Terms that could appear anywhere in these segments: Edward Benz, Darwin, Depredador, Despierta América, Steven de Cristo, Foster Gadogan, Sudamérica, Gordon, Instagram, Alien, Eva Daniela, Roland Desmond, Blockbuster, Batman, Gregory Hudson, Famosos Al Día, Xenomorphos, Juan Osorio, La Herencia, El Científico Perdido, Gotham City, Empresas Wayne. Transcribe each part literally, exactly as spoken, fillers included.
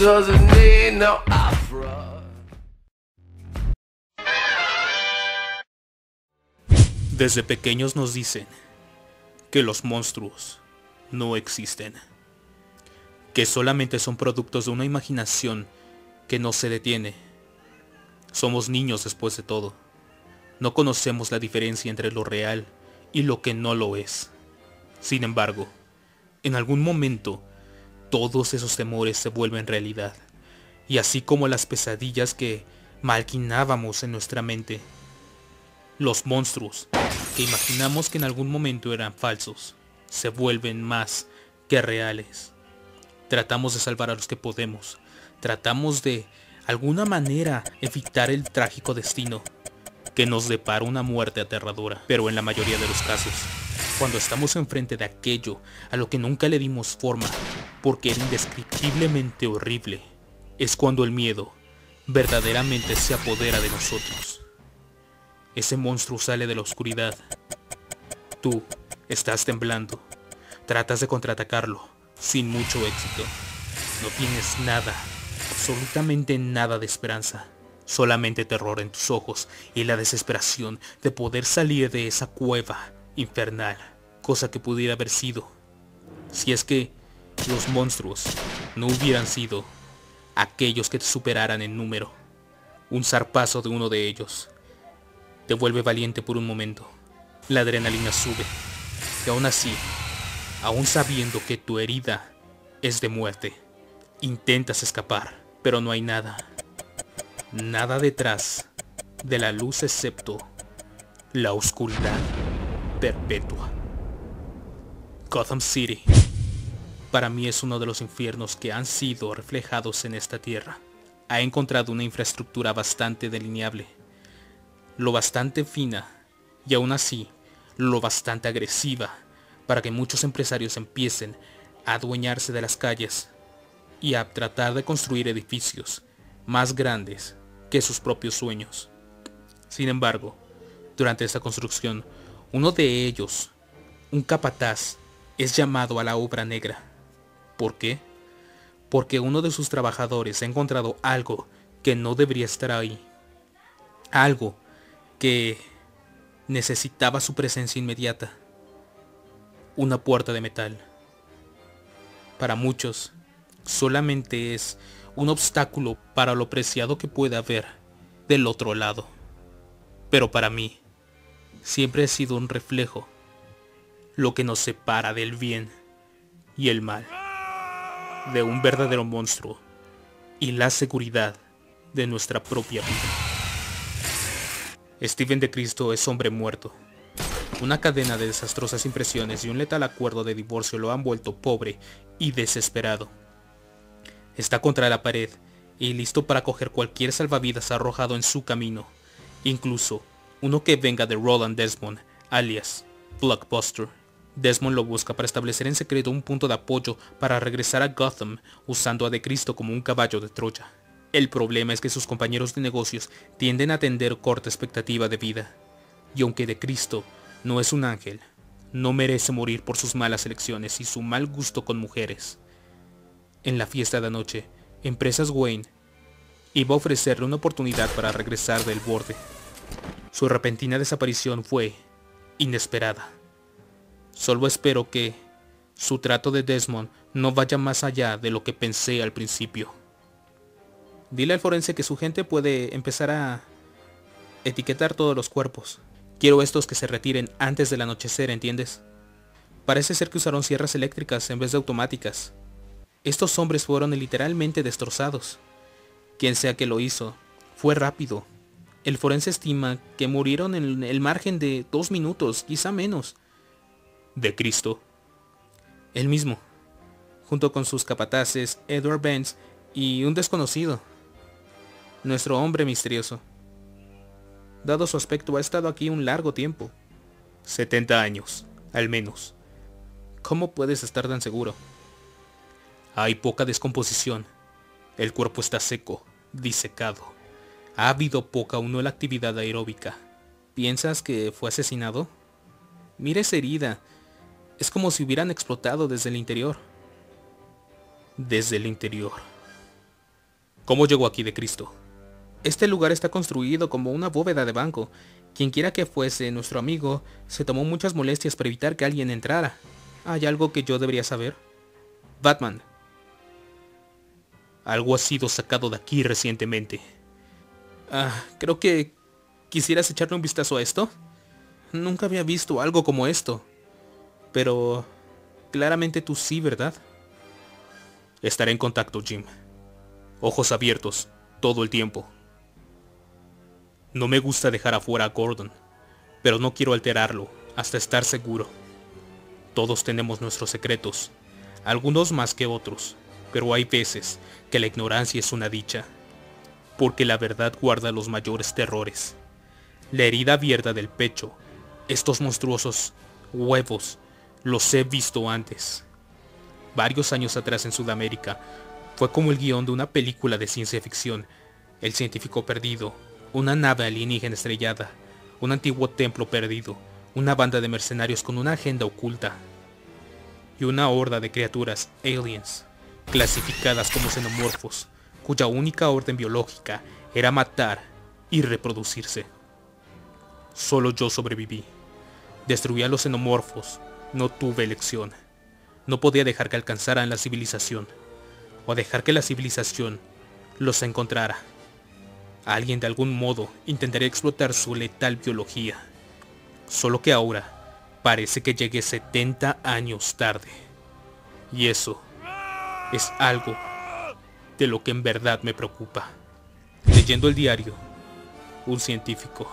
doesn't need no opera. Desde pequeños nos dicen que los monstruos no existen, que solamente son productos de una imaginación que no se detiene. Somos niños después de todo. No conocemos la diferencia entre lo real y lo que no lo es. Sin embargo, en algún momento, todos esos temores se vuelven realidad, y así como las pesadillas que maquinábamos en nuestra mente, los monstruos que imaginamos que en algún momento eran falsos, se vuelven más que reales. Tratamos de salvar a los que podemos, tratamos de alguna manera evitar el trágico destino que nos depara una muerte aterradora, pero en la mayoría de los casos, cuando estamos enfrente de aquello a lo que nunca le dimos forma, porque era indescriptiblemente horrible, es cuando el miedo verdaderamente se apodera de nosotros. Ese monstruo sale de la oscuridad. Tú estás temblando. Tratas de contraatacarlo, sin mucho éxito. No tienes nada, absolutamente nada de esperanza. Solamente terror en tus ojos y la desesperación de poder salir de esa cueva infernal, cosa que pudiera haber sido, si es que los monstruos no hubieran sido aquellos que te superaran en número. Un zarpazo de uno de ellos te vuelve valiente por un momento, la adrenalina sube, y aún así, aún sabiendo que tu herida es de muerte, intentas escapar, pero no hay nada, nada detrás de la luz excepto la oscuridad perpetua. Gotham City para mí es uno de los infiernos que han sido reflejados en esta tierra. Ha encontrado una infraestructura bastante delineable, lo bastante fina y aún así lo bastante agresiva para que muchos empresarios empiecen a adueñarse de las calles y a tratar de construir edificios más grandes que sus propios sueños. Sin embargo, durante esta construcción, uno de ellos, un capataz, es llamado a la obra negra. ¿Por qué? Porque uno de sus trabajadores ha encontrado algo que no debería estar ahí. Algo que necesitaba su presencia inmediata. Una puerta de metal. Para muchos, solamente es un obstáculo para lo preciado que puede haber del otro lado. Pero para mí, siempre ha sido un reflejo, lo que nos separa del bien y el mal, de un verdadero monstruo y la seguridad de nuestra propia vida. Steven de Cristo es hombre muerto. Una cadena de desastrosas impresiones y un letal acuerdo de divorcio lo han vuelto pobre y desesperado. Está contra la pared y listo para coger cualquier salvavidas arrojado en su camino, incluso uno que venga de Roland Desmond, alias Blockbuster. Desmond lo busca para establecer en secreto un punto de apoyo para regresar a Gotham usando a De Cristo como un caballo de Troya. El problema es que sus compañeros de negocios tienden a tener corta expectativa de vida, y aunque De Cristo no es un ángel, no merece morir por sus malas elecciones y su mal gusto con mujeres. En la fiesta de anoche, Empresas Wayne iba a ofrecerle una oportunidad para regresar del borde. Su repentina desaparición fue inesperada. Solo espero que su trato de Desmond no vaya más allá de lo que pensé al principio. Dile al forense que su gente puede empezar a etiquetar todos los cuerpos. Quiero estos que se retiren antes del anochecer, ¿entiendes? Parece ser que usaron sierras eléctricas en vez de automáticas. Estos hombres fueron literalmente destrozados. Quien sea que lo hizo, fue rápido. El forense estima que murieron en el margen de dos minutos, quizá menos. ¿De Cristo? Él mismo, junto con sus capataces, Edward Benz y un desconocido. Nuestro hombre misterioso. Dado su aspecto, ha estado aquí un largo tiempo. setenta años, al menos. ¿Cómo puedes estar tan seguro? Hay poca descomposición. El cuerpo está seco, disecado. Ha habido poca o no la actividad aeróbica. ¿Piensas que fue asesinado? Mira esa herida. Es como si hubieran explotado desde el interior. Desde el interior. ¿Cómo llegó aquí de Cristo? Este lugar está construido como una bóveda de banco. Quienquiera que fuese nuestro amigo, se tomó muchas molestias para evitar que alguien entrara. ¿Hay algo que yo debería saber? Batman. Algo ha sido sacado de aquí recientemente. Ah, creo que... ¿Quisieras echarle un vistazo a esto? Nunca había visto algo como esto. Pero... claramente tú sí, ¿verdad? Estaré en contacto, Jim. Ojos abiertos, todo el tiempo. No me gusta dejar afuera a Gordon, pero no quiero alterarlo hasta estar seguro. Todos tenemos nuestros secretos, algunos más que otros, pero hay veces que la ignorancia es una dicha, porque la verdad guarda los mayores terrores. La herida abierta del pecho, estos monstruosos huevos, los he visto antes. Varios años atrás en Sudamérica, fue como el guión de una película de ciencia ficción, El Científico Perdido, una nave alienígena estrellada, un antiguo templo perdido, una banda de mercenarios con una agenda oculta, y una horda de criaturas aliens, clasificadas como xenomorfos, cuya única orden biológica era matar y reproducirse. Solo yo sobreviví. Destruí a los xenomorfos, no tuve elección. No podía dejar que alcanzaran la civilización, o dejar que la civilización los encontrara. Alguien de algún modo intentaría explotar su letal biología. Solo que ahora parece que llegué setenta años tarde. Y eso es algo de lo que en verdad me preocupa. Leyendo el diario, un científico,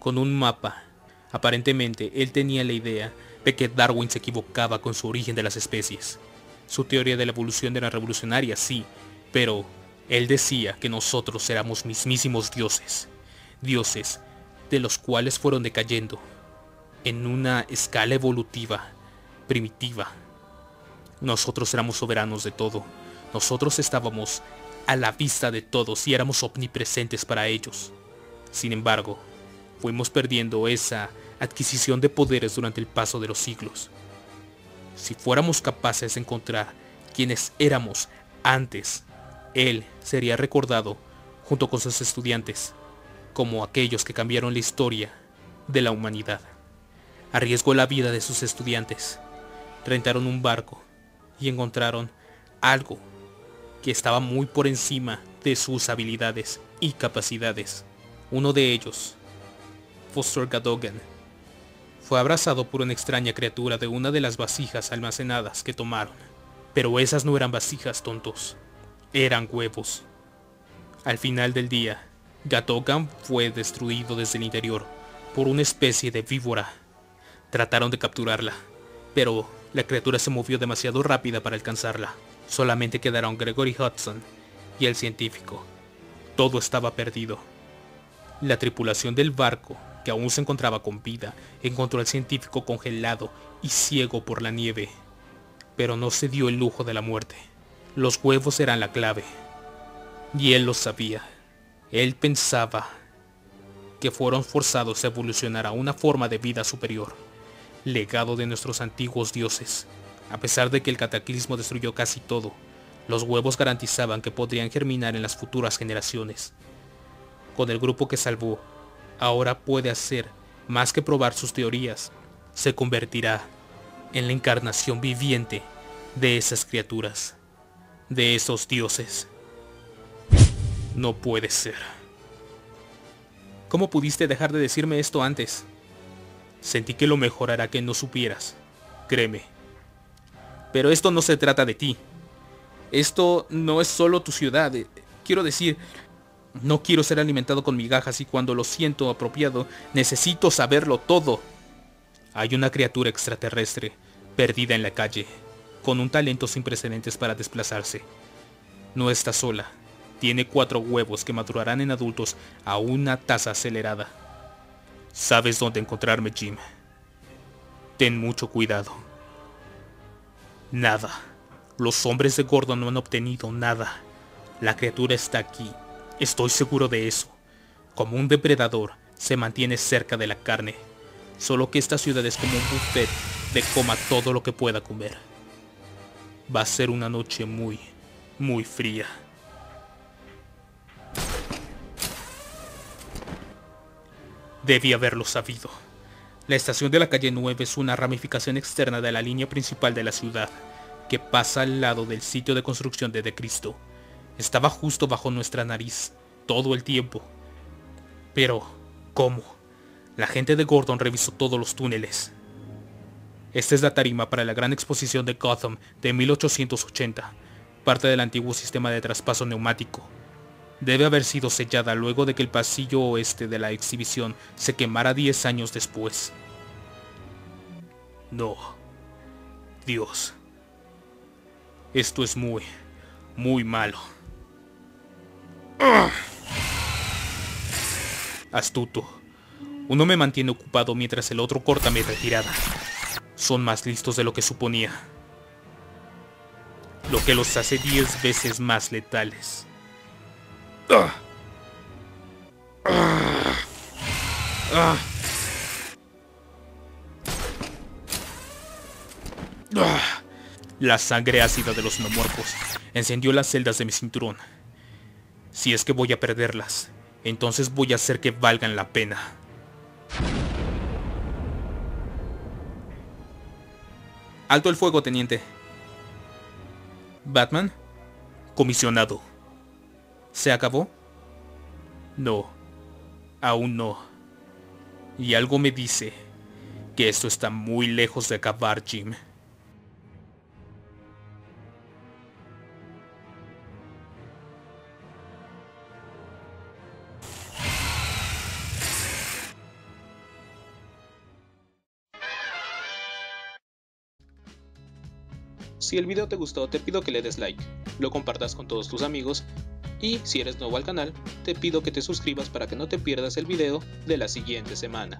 con un mapa, aparentemente él tenía la idea de que Darwin se equivocaba con su origen de las especies. Su teoría de la evolución era revolucionaria, sí, pero... él decía que nosotros éramos mismísimos dioses, dioses de los cuales fueron decayendo, en una escala evolutiva, primitiva. Nosotros éramos soberanos de todo, nosotros estábamos a la vista de todos y éramos omnipresentes para ellos. Sin embargo, fuimos perdiendo esa adquisición de poderes durante el paso de los siglos. Si fuéramos capaces de encontrar quienes éramos antes, él sería recordado, junto con sus estudiantes, como aquellos que cambiaron la historia de la humanidad. Arriesgó la vida de sus estudiantes, rentaron un barco y encontraron algo que estaba muy por encima de sus habilidades y capacidades. Uno de ellos, Foster Gadogan, fue abrazado por una extraña criatura de una de las vasijas almacenadas que tomaron. Pero esas no eran vasijas, tontos. Eran huevos. Al final del día, Gadogan fue destruido desde el interior por una especie de víbora. Trataron de capturarla, pero la criatura se movió demasiado rápida para alcanzarla. Solamente quedaron Gregory Hudson y el científico. Todo estaba perdido. La tripulación del barco, que aún se encontraba con vida, encontró al científico congelado y ciego por la nieve, pero no se dio el lujo de la muerte. Los huevos eran la clave, y él lo sabía. Él pensaba que fueron forzados a evolucionar a una forma de vida superior, legado de nuestros antiguos dioses. A pesar de que el cataclismo destruyó casi todo, los huevos garantizaban que podrían germinar en las futuras generaciones. Con el grupo que salvó, ahora puede hacer más que probar sus teorías. Se convertirá en la encarnación viviente de esas criaturas. De esos dioses. No puede ser. ¿Cómo pudiste dejar de decirme esto antes? Sentí que lo mejor era que no supieras. Créeme. Pero esto no se trata de ti. Esto no es solo tu ciudad. Quiero decir, no quiero ser alimentado con migajas y cuando lo siento apropiado, necesito saberlo todo. Hay una criatura extraterrestre perdida en la calle, con un talento sin precedentes para desplazarse. No está sola. Tiene cuatro huevos que madurarán en adultos a una tasa acelerada. Sabes dónde encontrarme, Jim. Ten mucho cuidado. Nada. Los hombres de Gordon no han obtenido nada. La criatura está aquí. Estoy seguro de eso. Como un depredador, se mantiene cerca de la carne. Solo que esta ciudad es como un buffet de coma todo lo que pueda comer. Va a ser una noche muy, muy fría. Debí haberlo sabido. La estación de la calle nueve es una ramificación externa de la línea principal de la ciudad, que pasa al lado del sitio de construcción de De Cristo. Estaba justo bajo nuestra nariz, todo el tiempo. Pero, ¿cómo? La gente de Gordon revisó todos los túneles. Esta es la tarima para la gran exposición de Gotham de mil ochocientos ochenta, parte del antiguo sistema de traspaso neumático. Debe haber sido sellada luego de que el pasillo oeste de la exhibición se quemara diez años después. No. Dios. Esto es muy, muy malo. Astuto. Uno me mantiene ocupado mientras el otro corta mi retirada. Son más listos de lo que suponía. Lo que los hace diez veces más letales. Ah. Ah. Ah. Ah. La sangre ácida de los xenomorfos encendió las celdas de mi cinturón. Si es que voy a perderlas, entonces voy a hacer que valgan la pena. Alto el fuego, teniente. ¿Batman? Comisionado. ¿Se acabó? No, aún no. Y algo me dice que esto está muy lejos de acabar, Jim. Si el video te gustó, te pido que le des like, lo compartas con todos tus amigos. Y si eres nuevo al canal, te pido que te suscribas para que no te pierdas el video de la siguiente semana.